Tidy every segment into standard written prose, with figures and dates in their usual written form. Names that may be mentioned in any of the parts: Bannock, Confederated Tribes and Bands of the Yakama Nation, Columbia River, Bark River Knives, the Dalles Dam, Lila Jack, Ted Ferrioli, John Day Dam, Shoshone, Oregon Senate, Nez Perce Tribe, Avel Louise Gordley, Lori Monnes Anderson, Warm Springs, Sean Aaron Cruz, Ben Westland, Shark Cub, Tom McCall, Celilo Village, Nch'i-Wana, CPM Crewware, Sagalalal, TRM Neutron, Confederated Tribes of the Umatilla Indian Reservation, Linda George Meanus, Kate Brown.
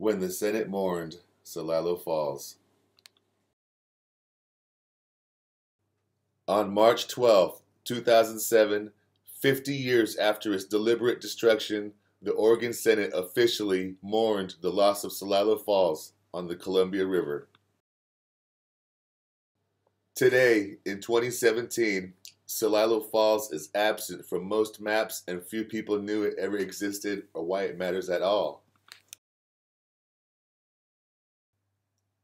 when the Senate mourned Celilo Falls. On March 12, 2007, 50 years after its deliberate destruction, the Oregon Senate officially mourned the loss of Celilo Falls on the Columbia River. Today, in 2017, Celilo Falls is absent from most maps and few people knew it ever existed or why it matters at all.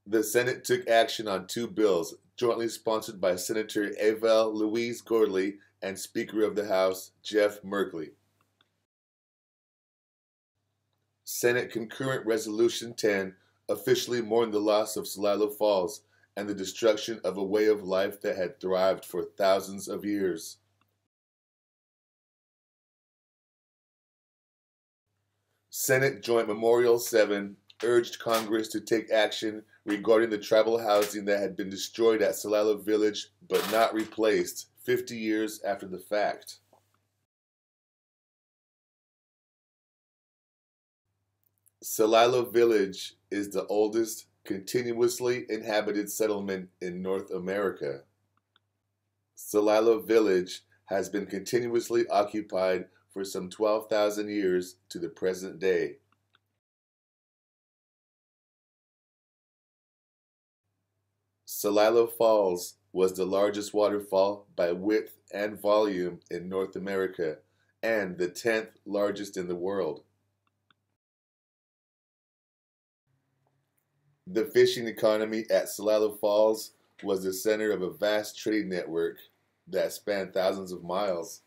The Senate took action on two bills, jointly sponsored by Senator Avel Louise Gordley and Speaker of the House, Jeff Merkley. Senate Concurrent Resolution 10 officially mourned the loss of Celilo Falls and the destruction of a way of life that had thrived for thousands of years. Senate Joint Memorial 7 urged Congress to take action regarding the tribal housing that had been destroyed at Celilo Village but not replaced 50 years after the fact. Celilo Village is the oldest continuously inhabited settlement in North America. Celilo Village has been continuously occupied for some 12,000 years to the present day. Celilo Falls was the largest waterfall by width and volume in North America and the 10th largest in the world. The fishing economy at Celilo Falls was the center of a vast trade network that spanned thousands of miles.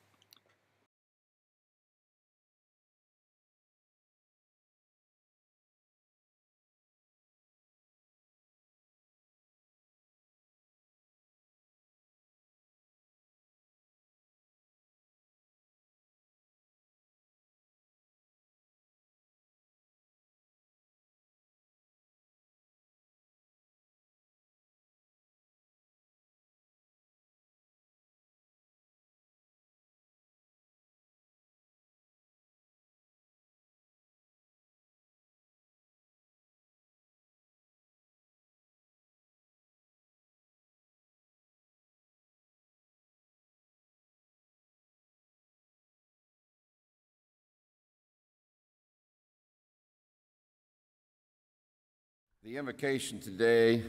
The invocation today,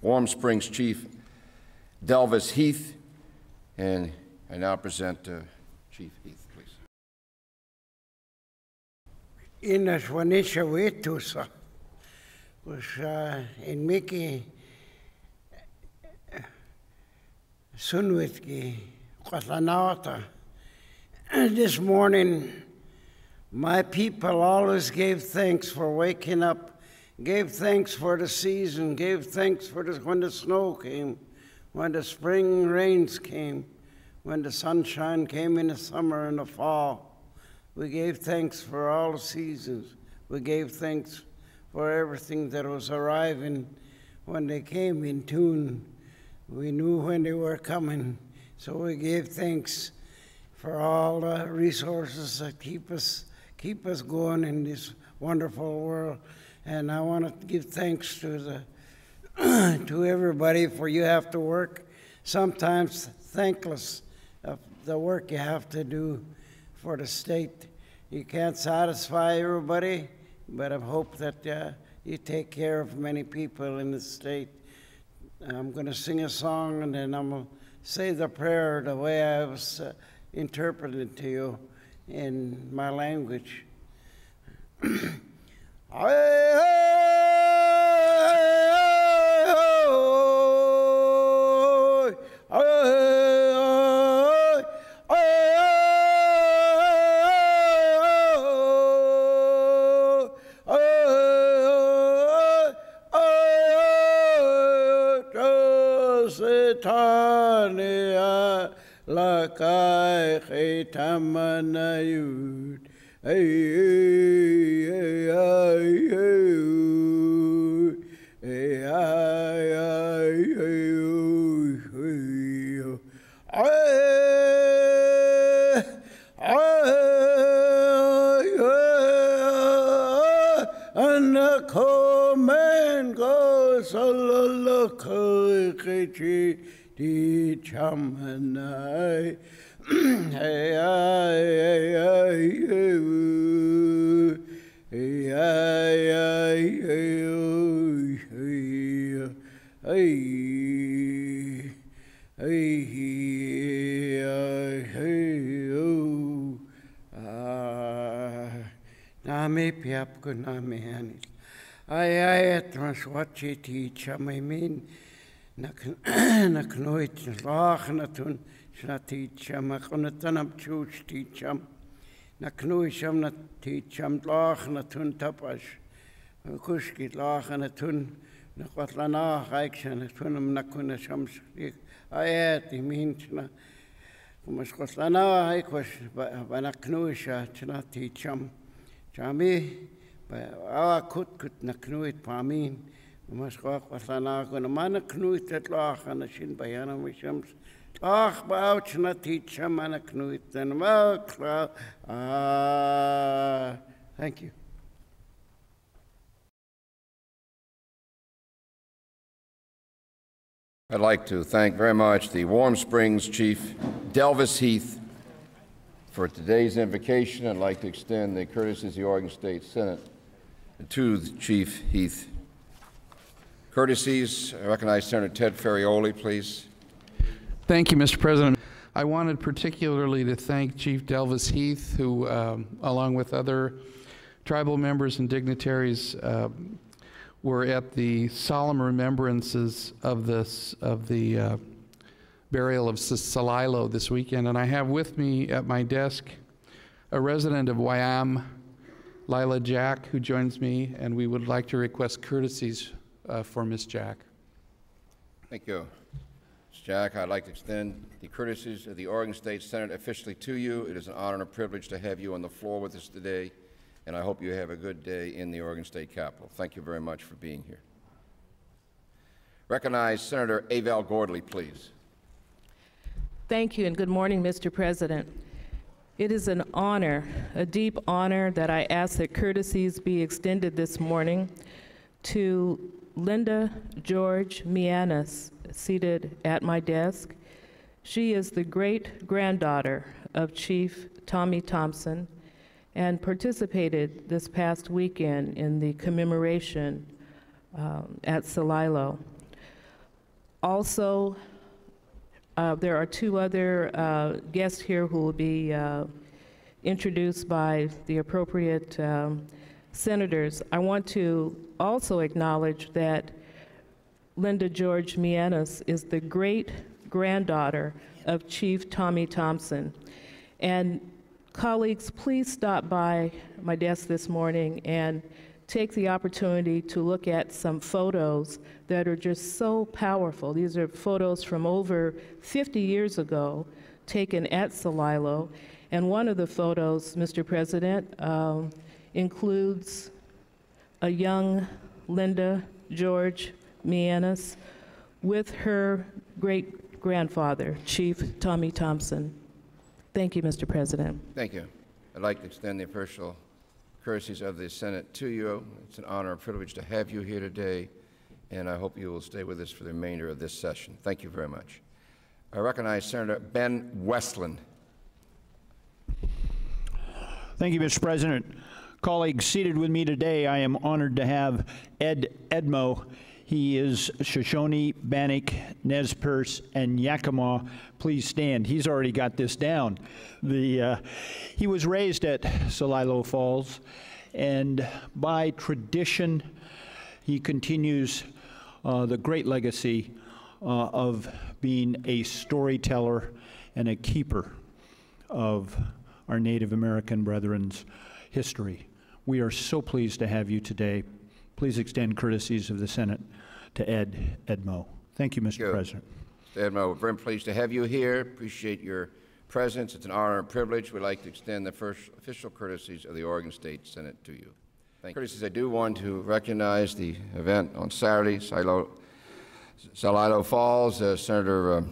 Warm Springs Chief Delvis Heath, and I now present Chief Heath, please. Nch'i-Wana wetusa was in Miki Sunwitki Katanata. This morning, my people always gave thanks for waking up, gave thanks for the season, gave thanks for the, when the snow came, when the spring rains came, when the sunshine came in the summer and the fall. We gave thanks for all the seasons. We gave thanks for everything that was arriving. When they came in tune, we knew when they were coming. So we gave thanks for all the resources that keep us going in this wonderful world. And I want to give thanks to to everybody, for you have to work, sometimes thankless, of the work you have to do for the state. You can't satisfy everybody, but I hope that you take care of many people in the state. I'm going to sing a song, and then I'm going to say the prayer the way I was interpreted to you in my language. and the command goes Nami piap ko nami hanis. Ay at mas watchiti chamimin. Naknoit lachnatun snaticham. Akunatanam chus ticham. Naknoisham naticham lachnatun tapas. Kuskit lachnatun. Nakwatlana aikshanatun nakunashams. Ay at iminchna. Kumaskwatlana aikwash. Banaknoisha snaticham. Chami, awa kut naknuit pamin. Maskwak wasana ko naman naknuit at lach na sin bayana misams. Lach baouch na teacher man naknuit and well. Thank you. I'd like to thank very much the Warm Springs Chief Delvis Heath for today's invocation. I'd like to extend the courtesies of the Oregon State Senate to Chief Heath. Courtesies, I recognize Senator Ted Ferrioli, please. Thank you, Mr. President. I wanted particularly to thank Chief Delvis Heath, who, along with other tribal members and dignitaries, were at the solemn remembrances of the burial of Celilo this weekend, and I have with me at my desk a resident of Wyam, Lila Jack, who joins me, and we would like to request courtesies for Ms. Jack. Thank you, Ms. Jack. I'd like to extend the courtesies of the Oregon State Senate officially to you. It is an honor and a privilege to have you on the floor with us today, and I hope you have a good day in the Oregon State Capitol. Thank you very much for being here. Recognize Senator Avel Gordley, please. Thank you and good morning, Mr. President. It is an honor, a deep honor, that I ask that courtesies be extended this morning to Linda George Meanus, seated at my desk. She is the great-granddaughter of Chief Tommy Thompson and participated this past weekend in the commemoration at Celilo. Also, there are two other guests here who will be introduced by the appropriate senators. I want to also acknowledge that Linda George Meanus is the great-granddaughter of Chief Tommy Thompson. And colleagues, please stop by my desk this morning and take the opportunity to look at some photos that are just so powerful. These are photos from over 50 years ago taken at Celilo. And one of the photos, Mr. President, includes a young Linda George Meanus with her great-grandfather, Chief Tommy Thompson. Thank you, Mr. President. Thank you. I'd like to extend the official courtesies of the Senate to you. It's an honor and privilege to have you here today, and I hope you will stay with us for the remainder of this session. Thank you very much. I recognize Senator Ben Westland. Thank you, Mr. President. Colleagues, seated with me today, I am honored to have Ed Edmo. He is Shoshone, Bannock, Nez Perce, and Yakama. Please stand. He's already got this down. He was raised at Celilo Falls, and by tradition, he continues the great legacy of being a storyteller and a keeper of our Native American brethren's history. We are so pleased to have you today. Please extend courtesies of the Senate to Ed Edmo. Thank you, Mr. President. Mr. Edmo, we're very pleased to have you here. Appreciate your presence. It's an honor and privilege. We'd like to extend the first official courtesies of the Oregon State Senate to you. Thank you. Courtesies, I do want to recognize the event on Saturday, Celilo Falls. Senator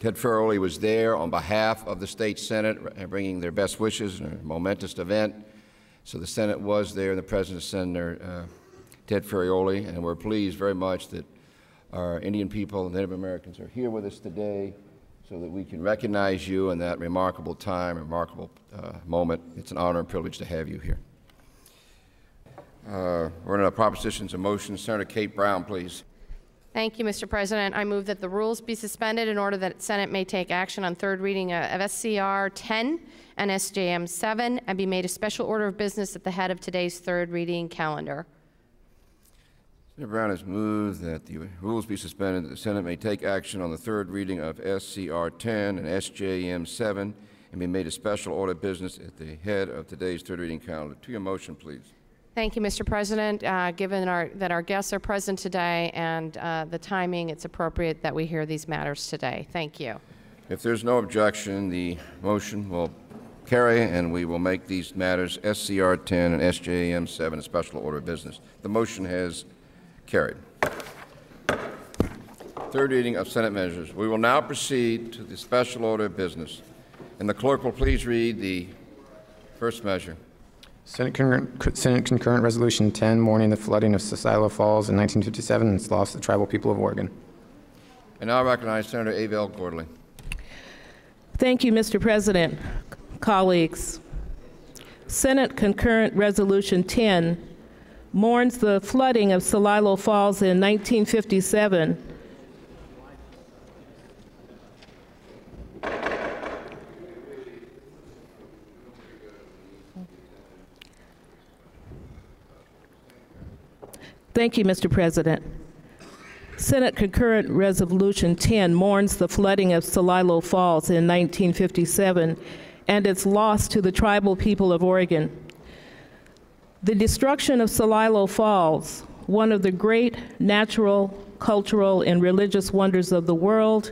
Ted Ferrioli was there on behalf of the State Senate, bringing their best wishes in a momentous event. So the Senate was there, and the President, Senator Ted Ferrioli, and we're pleased very much that our Indian people and Native Americans are here with us today so that we can recognize you in that remarkable time, remarkable moment. It's an honor and privilege to have you here. We're in our propositions and motions. Senator Kate Brown, please. Thank you, Mr. President. I move that the rules be suspended in order that the Senate may take action on third reading of SCR 10 and SJM 7 and be made a special order of business at the head of today's third reading calendar. Senator Brown has moved that the rules be suspended, that the Senate may take action on the third reading of SCR 10 and SJM 7 and be made a special order of business at the head of today's third reading calendar. To your motion, please. Thank you, Mr. President. Given that our guests are present today and the timing, it's appropriate that we hear these matters today. Thank you. If there's no objection, the motion will carry, and we will make these matters SCR 10 and SJM 7 a special order of business. The motion has carried. Third reading of Senate measures. We will now proceed to the special order of business, and the clerk will please read the first measure. Senate Concurrent Resolution 10, mourning the flooding of Celilo Falls in 1957 and its loss to the tribal people of Oregon. And now I recognize Senator Avel Gordley. Thank you, Mr. President. Colleagues, Senate Concurrent Resolution 10 mourns the flooding of Celilo Falls in 1957 . Thank you, Mr. President. Senate Concurrent Resolution 10 mourns the flooding of Celilo Falls in 1957 and its loss to the tribal people of Oregon. The destruction of Celilo Falls, one of the great natural, cultural, and religious wonders of the world,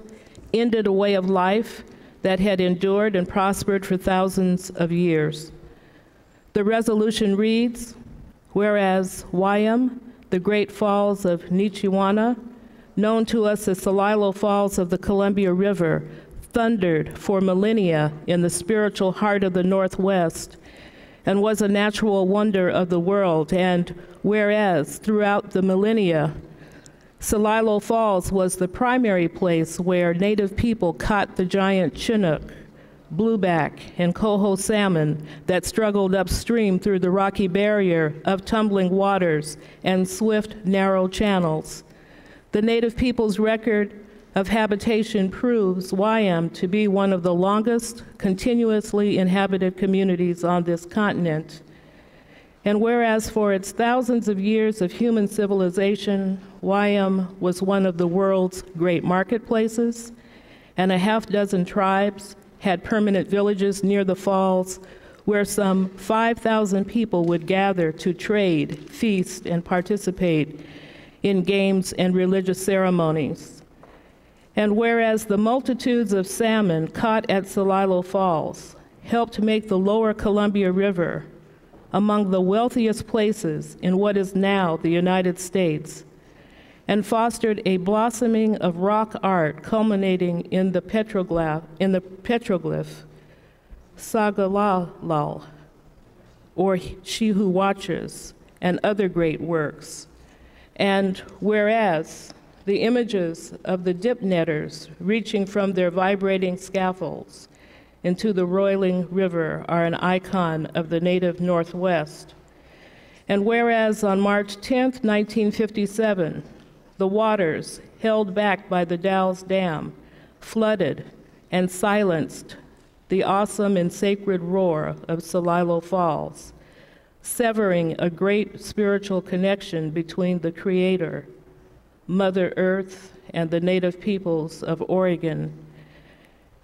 ended a way of life that had endured and prospered for thousands of years. The resolution reads, whereas Wyam, the Great Falls of Nch'i-Wana, known to us as Celilo Falls of the Columbia River, thundered for millennia in the spiritual heart of the Northwest and was a natural wonder of the world. And whereas throughout the millennia, Celilo Falls was the primary place where Native people caught the giant Chinook, blueback, and coho salmon that struggled upstream through the rocky barrier of tumbling waters and swift, narrow channels. The Native people's record of habitation proves Wyam to be one of the longest continuously inhabited communities on this continent. And whereas for its thousands of years of human civilization, Wyam was one of the world's great marketplaces, and a half dozen tribes had permanent villages near the falls where some 5,000 people would gather to trade, feast, and participate in games and religious ceremonies. And whereas the multitudes of salmon caught at Celilo Falls helped make the lower Columbia River among the wealthiest places in what is now the United States, and fostered a blossoming of rock art culminating in the petroglyph Sagalalal, or She Who Watches, and other great works. And whereas the images of the dip netters reaching from their vibrating scaffolds into the roiling river are an icon of the native Northwest. And whereas on March 10th, 1957, the waters, held back by the Dalles Dam, flooded and silenced the awesome and sacred roar of Celilo Falls, severing a great spiritual connection between the Creator, Mother Earth, and the Native peoples of Oregon.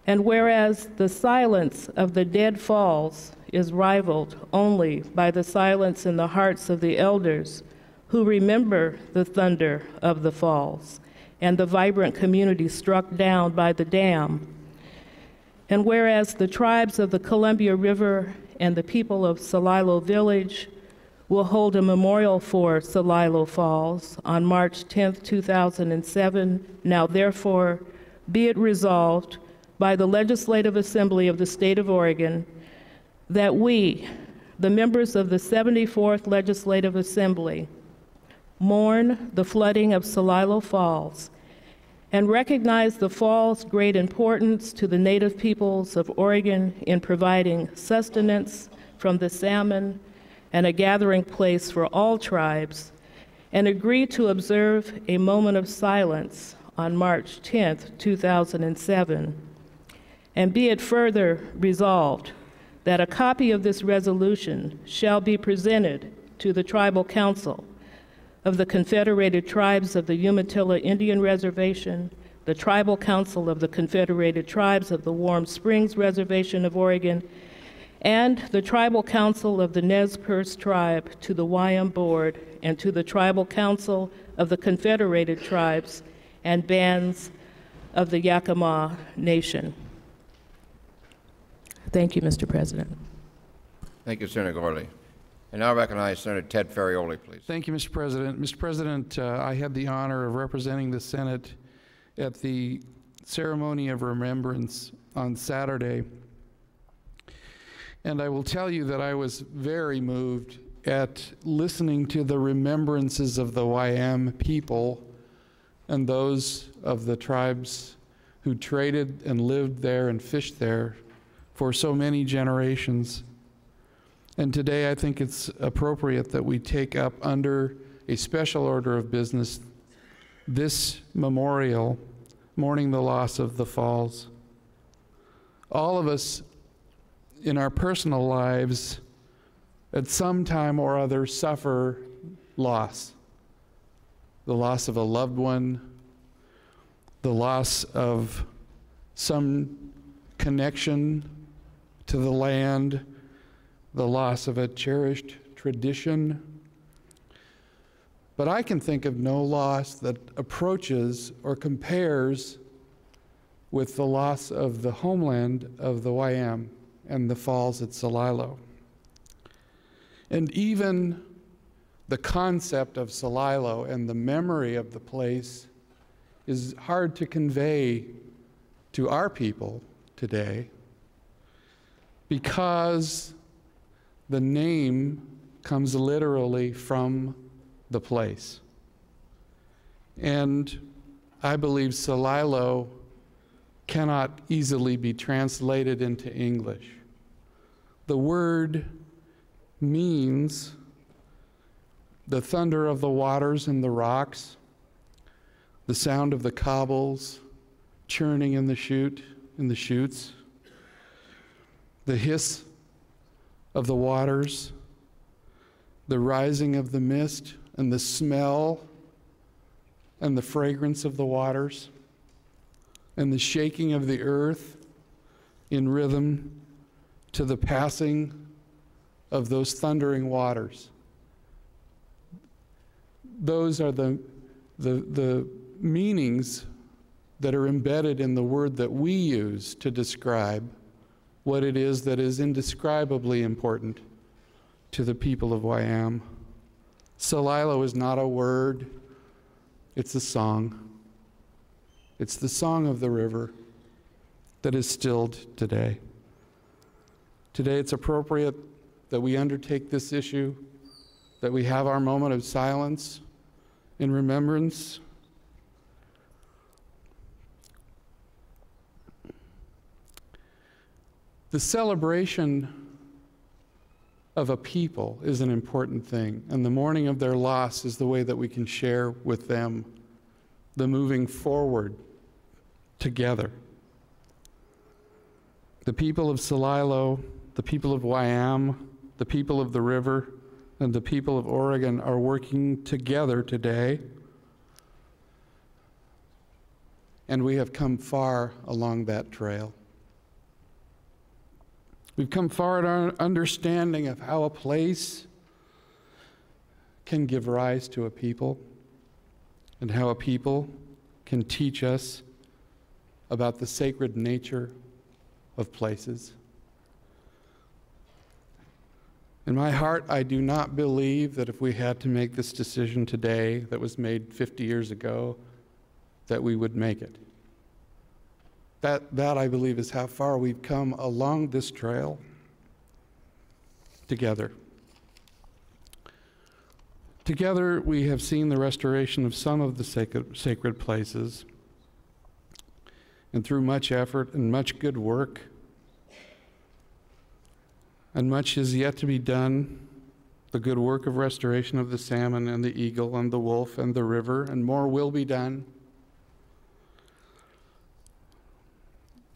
And whereas the silence of the dead falls is rivaled only by the silence in the hearts of the elders who remember the thunder of the falls and the vibrant community struck down by the dam. And whereas the tribes of the Columbia River and the people of Celilo Village will hold a memorial for Celilo Falls on March 10th, 2007, now therefore be it resolved by the Legislative Assembly of the State of Oregon that we, the members of the 74th Legislative Assembly mourn the flooding of Celilo Falls and recognize the falls' great importance to the native peoples of Oregon in providing sustenance from the salmon and a gathering place for all tribes, and agree to observe a moment of silence on March 10, 2007. And be it further resolved that a copy of this resolution shall be presented to the Tribal Council of the Confederated Tribes of the Umatilla Indian Reservation, the Tribal Council of the Confederated Tribes of the Warm Springs Reservation of Oregon, and the Tribal Council of the Nez Perce Tribe to the Wyam Board and to the Tribal Council of the Confederated Tribes and Bands of the Yakama Nation. Thank you, Mr. President. Thank you, Senator Gordley. And now I recognize Senator Ted Ferrioli, please. Thank you, Mr. President. Mr. President, I had the honor of representing the Senate at the Ceremony of Remembrance on Saturday. And I will tell you that I was very moved at listening to the remembrances of the Wyam people and those of the tribes who traded and lived there and fished there for so many generations. And today I think it's appropriate that we take up under a special order of business this memorial mourning the loss of the falls. All of us in our personal lives at some time or other suffer loss. The loss of a loved one, the loss of some connection to the land, the loss of a cherished tradition. But I can think of no loss that approaches or compares with the loss of the homeland of the Wyam and the falls at Celilo. And even the concept of Celilo and the memory of the place is hard to convey to our people today because the name comes literally from the place. And I believe Celilo cannot easily be translated into English. The word means the thunder of the waters and the rocks, the sound of the cobbles churning in the chutes, the hiss of the waters, the rising of the mist, and the smell and the fragrance of the waters, and the shaking of the earth in rhythm to the passing of those thundering waters. Those are the meanings that are embedded in the word that we use to describe what it is that is indescribably important to the people of Wyam. Celilo is not a word, it's a song. It's the song of the river that is stilled today. Today it's appropriate that we undertake this issue, that we have our moment of silence in remembrance. The celebration of a people is an important thing, and the mourning of their loss is the way that we can share with them the moving forward together. The people of Celilo, the people of Wyam, the people of the river, and the people of Oregon are working together today. And we have come far along that trail. We've come far in our understanding of how a place can give rise to a people and how a people can teach us about the sacred nature of places. In my heart, I do not believe that if we had to make this decision today that was made 50 years ago, that we would make it. That I believe is how far we've come along this trail. together. Together, we have seen the restoration of some of the sacred places, and through much effort and much good work, and much is yet to be done, the good work of restoration of the salmon and the eagle and the wolf and the river, and more will be done.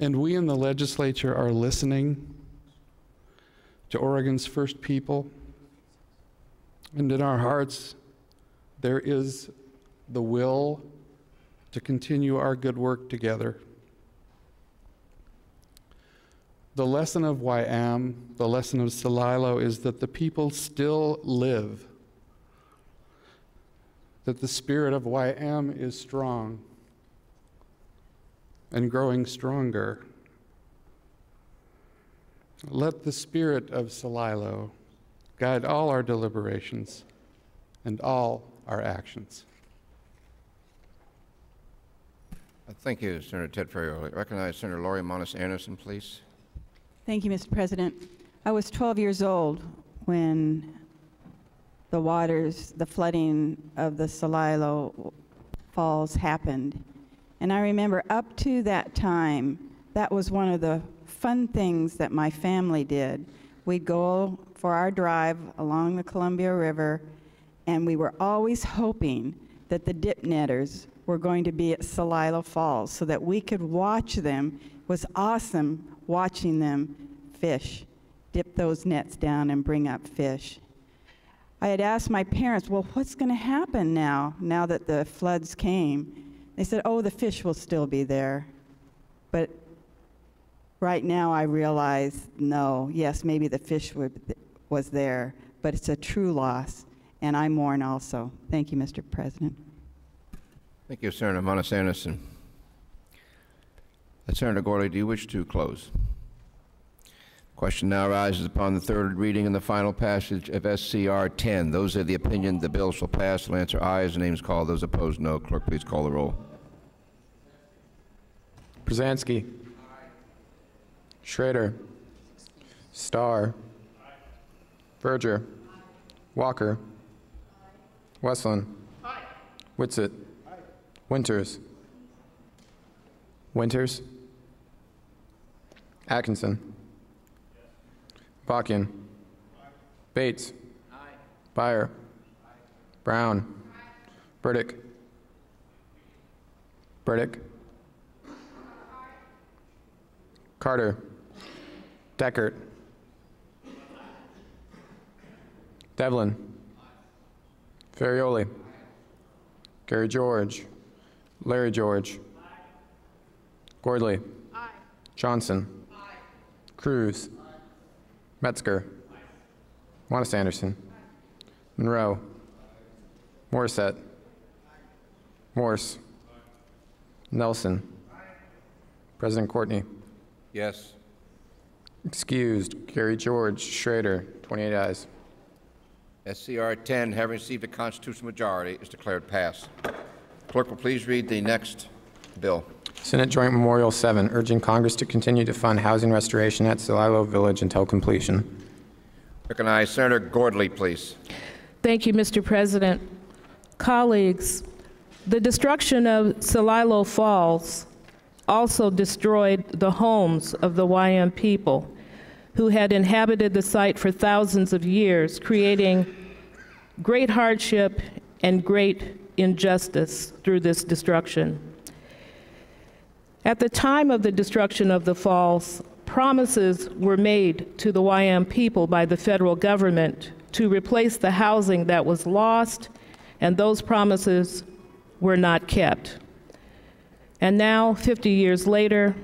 And we in the legislature are listening to Oregon's first people, and in our hearts there is the will to continue our good work together. The lesson of Wyam, the lesson of Celilo, is that the people still live, that the spirit of Wyam is strong and growing stronger. Let the spirit of Celilo guide all our deliberations and all our actions. Thank you, Senator Ted Ferrioli. Recognize Senator Lori Monnes Anderson, please. Thank you, Mr. President. I was 12 years old when the flooding of the Celilo Falls happened. And I remember up to that time, that was one of the fun things that my family did. We'd go for our drive along the Columbia River, and we were always hoping that the dip netters were going to be at Celilo Falls so that we could watch them. It was awesome watching them fish, dip those nets down and bring up fish. I had asked my parents, well, what's going to happen now that the floods came? They said, oh, the fish will still be there. But right now I realize, no, yes, maybe the fish was there, but it's a true loss, and I mourn also. Thank you, Mr. President. Thank you, Senator Monnes Anderson. Senator Gordley, do you wish to close? The question now arises upon the third reading and the final passage of SCR 10. Those of the opinion the bill shall pass will answer aye as the names called. Those opposed, no. Clerk, please call the roll. Pruzanski. Aye. Schrader. Starr. Aye. Verger. Aye. Walker. Aye. Westland. Aye. Whitsitt. Aye. Winters. Winters. Atkinson. Yes. Bakken. Aye. Bates. Aye. Byer. Aye. Brown. Aye. Burdick. Burdick. Aye. Carter. Deckert. Aye. Devlin. Aye. Ferrioli. Aye. Gary George. Larry George. Gordley. Aye. Johnson. Aye. Cruz. Aye. Metzger. Aye. Monnes Anderson. Aye. Monroe. Aye. Morissette. Aye. Morse. Aye. Nelson. Aye. President Courtney. Yes. Excused. Gary George. Schrader. 28 ayes. SCR 10, having received a constitutional majority, is declared passed. Clerk will please read the next bill. Senate Joint Memorial 7, urging Congress to continue to fund housing restoration at Celilo Village until completion. Recognize Senator Gordley, please. Thank you, Mr. President. Colleagues, the destruction of Celilo Falls also destroyed the homes of the Wyam people who had inhabited the site for thousands of years, creating great hardship and great injustice through this destruction. At the time of the destruction of the falls, promises were made to the Wyam people by the federal government to replace the housing that was lost, and those promises were not kept. And now, 50 years later,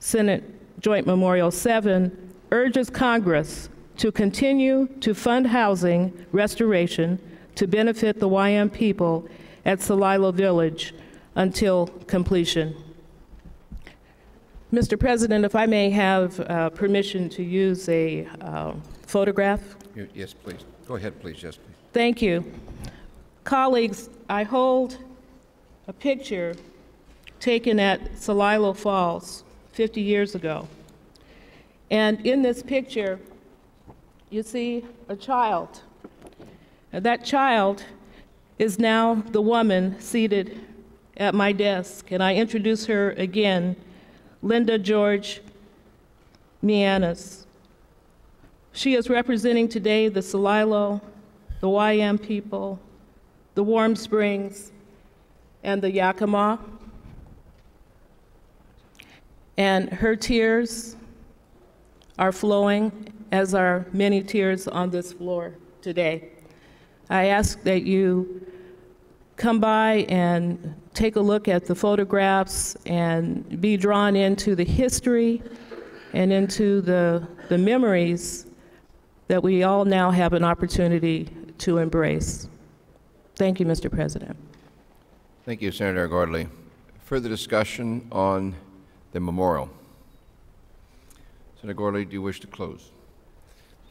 Senate Joint Memorial 7 urges Congress to continue to fund housing restoration to benefit the Wyam people at Celilo Village until completion. Mr. President, if I may have permission to use a photograph. Yes, please. Go ahead, please. Yes, please. Thank you. Colleagues, I hold a picture taken at Celilo Falls 50 years ago. And in this picture, you see a child. And that child is now the woman seated at my desk, and I introduce her again, Linda George Meanus. She is representing today the Celilo, the Wyam people, the Warm Springs, and the Yakama. And her tears are flowing, as are many tears on this floor today. I ask that you come by and take a look at the photographs and be drawn into the history and into the memories that we all now have an opportunity to embrace. Thank you, Mr. President. Thank you, Senator Gordley. Further discussion on the memorial. Senator Gordley, do you wish to close?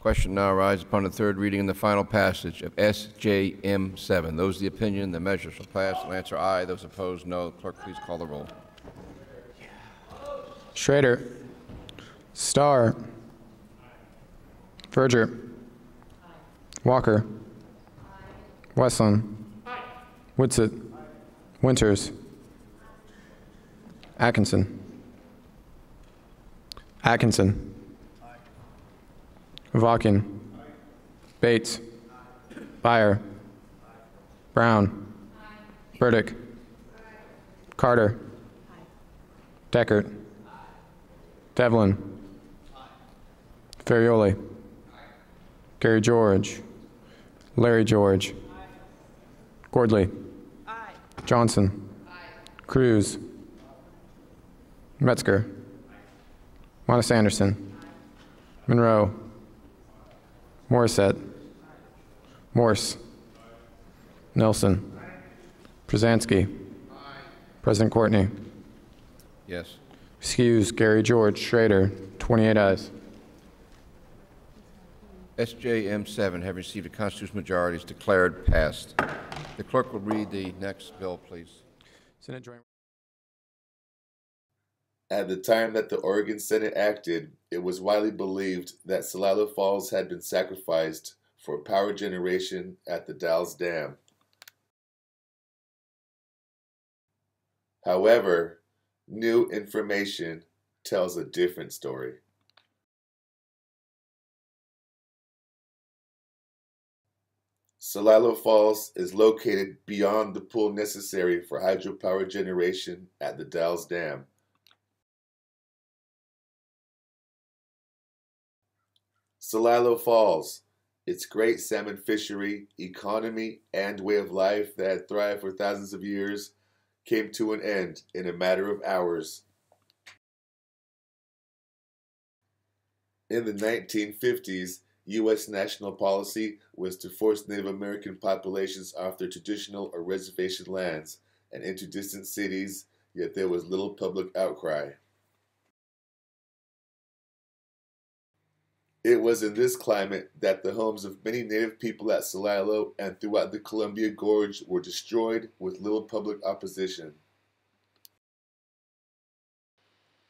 Question now arises upon the third reading and the final passage of SJM7. Those of the opinion, the measure shall pass. I'll answer aye. Those opposed, no. Clerk, please call the roll. Schrader. Starr. Verger. Aye. Walker. Aye. Wesson. Aye. Woodsit. Aye. Winters. Aye. Atkinson. Atkinson. Vakin. Aye. Bates. Aye. Byer. Aye. Brown. Aye. Burdick. Aye. Carter. Aye. Deckert. Aye. Devlin. Aye. Ferrioli. Aye. Gary George. Larry George. Aye. Gordley. Aye. Johnson. Aye. Cruz. Aye. Metzger. Aye. Montes Anderson. Aye. Monroe. Morissette. Aye. Morse. Aye. Nelson. Aye. Przezinski. Aye. President Courtney. Yes. Excuse Gary George Schrader. 28 ayes. SJM7, having received a constitutional majority, is declared passed. The clerk will read the next bill, please. Senate Joint. At the time that the Oregon Senate acted, it was widely believed that Celilo Falls had been sacrificed for power generation at the Dalles Dam. However, new information tells a different story. Celilo Falls is located beyond the pool necessary for hydropower generation at the Dalles Dam. Celilo Falls, its great salmon fishery, economy, and way of life that had thrived for thousands of years, came to an end in a matter of hours. In the 1950s, U.S. national policy was to force Native American populations off their traditional or reservation lands and into distant cities, yet there was little public outcry. It was in this climate that the homes of many Native people at Celilo and throughout the Columbia Gorge were destroyed with little public opposition.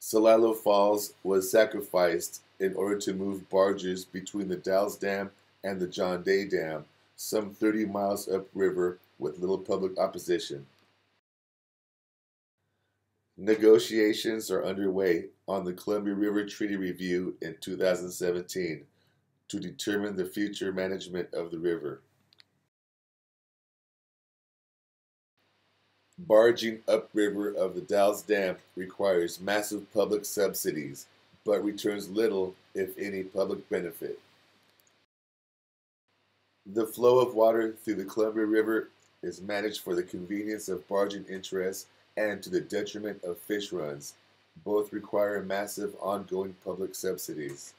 Celilo Falls was sacrificed in order to move barges between the Dalles Dam and the John Day Dam, some 30 miles upriver, with little public opposition. Negotiations are underway on the Columbia River Treaty Review in 2017 to determine the future management of the river. Barging upriver of the Dalles Dam requires massive public subsidies, but returns little, if any, public benefit. The flow of water through the Columbia River is managed for the convenience of barging interests and to the detriment of fish runs. Both require massive ongoing public subsidies.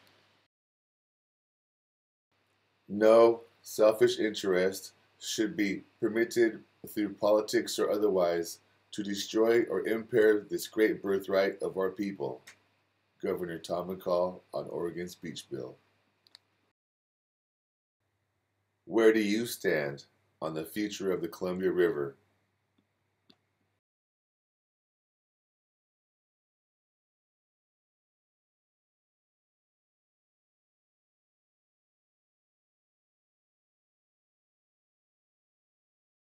No selfish interest should be permitted, through politics or otherwise, to destroy or impair this great birthright of our people. Governor Tom McCall on Oregon's Beach Bill. Where do you stand on the future of the Columbia River?